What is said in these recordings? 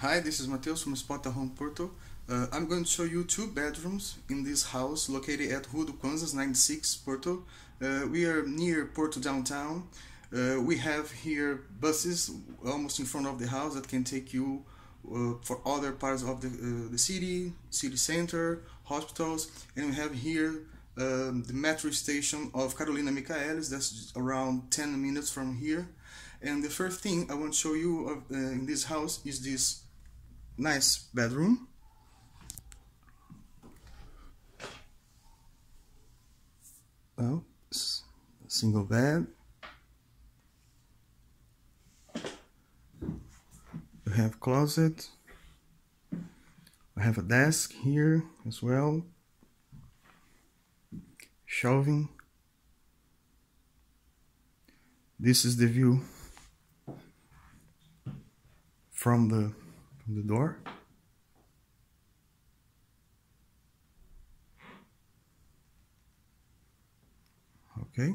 Hi, this is Mateus from Spotahome, Porto. I'm going to show you two bedrooms in this house located at Rua do Quanzas, 96, Porto. We are near Porto downtown. We have here buses almost in front of the house that can take you for other parts of the city center, hospitals, and we have here the metro station of Carolina Micaelis, that's around 10 minutes from here. And the first thing I want to show you in this house is this nice bedroom. Oh, single bed. We have closet. We have a desk here as well. Shelving. This is the view from the door. Okay,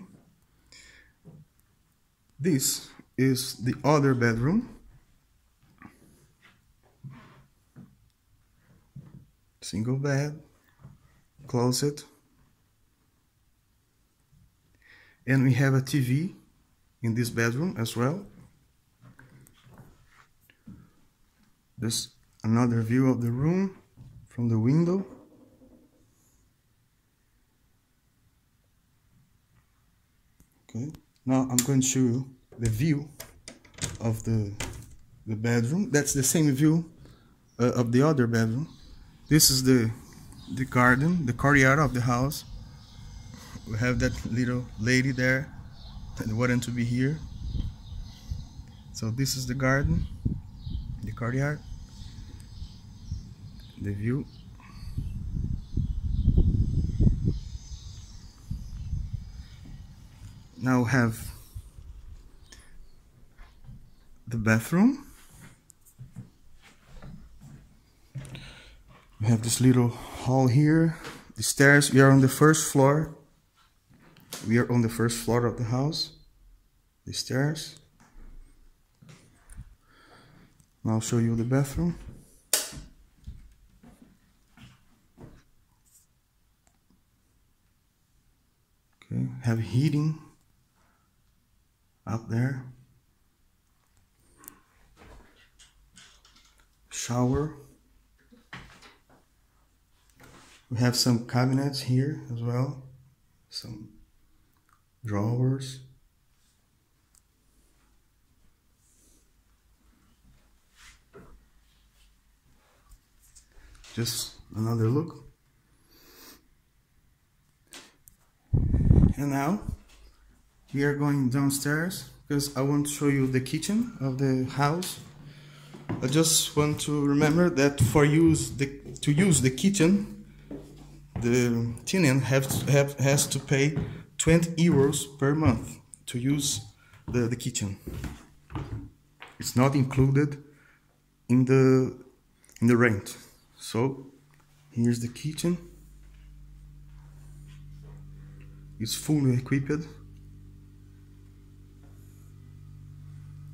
this is the other bedroom. Single bed, closet, and we have a TV in this bedroom as well. There's another view of the room from the window. Okay, now I'm going to show you the view of the bedroom. That's the same view of the other bedroom. This is the garden, the courtyard of the house. We have that little lady there that wanted to be here. So this is the garden, the courtyard, the view. Now we have the bathroom. We have this little hall here, the stairs. We are on the first floor. We are on the first floor of the house, the stairs. Now I'll show you the bathroom. Okay, have heating up there. Shower. We have some cabinets here as well, some drawers. Just another look. And now we are going downstairs because I want to show you the kitchen of the house. I just want to remember that to use the kitchen, the tenant has to pay 20 euros per month to use the kitchen. It's not included in the rent. So here's the kitchen. It's fully equipped.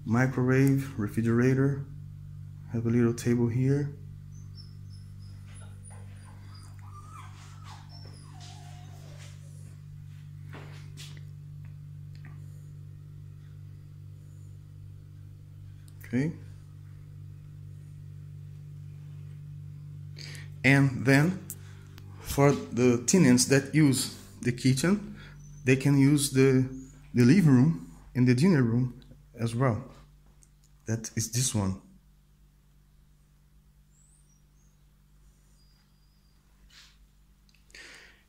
Microwave, refrigerator. Have a little table here. Okay. And then for the tenants that use the kitchen, they can use the living room and the dinner room as well. That is this one.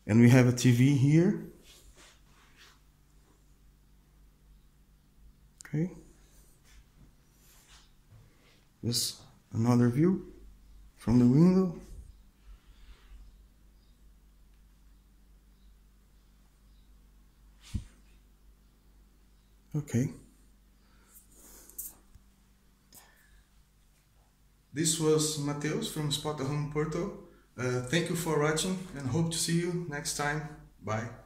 And we have a TV here. Okay. Just another view from the window. Okay. This was Mateus from Spotahome Porto. Thank you for watching and hope to see you next time. Bye.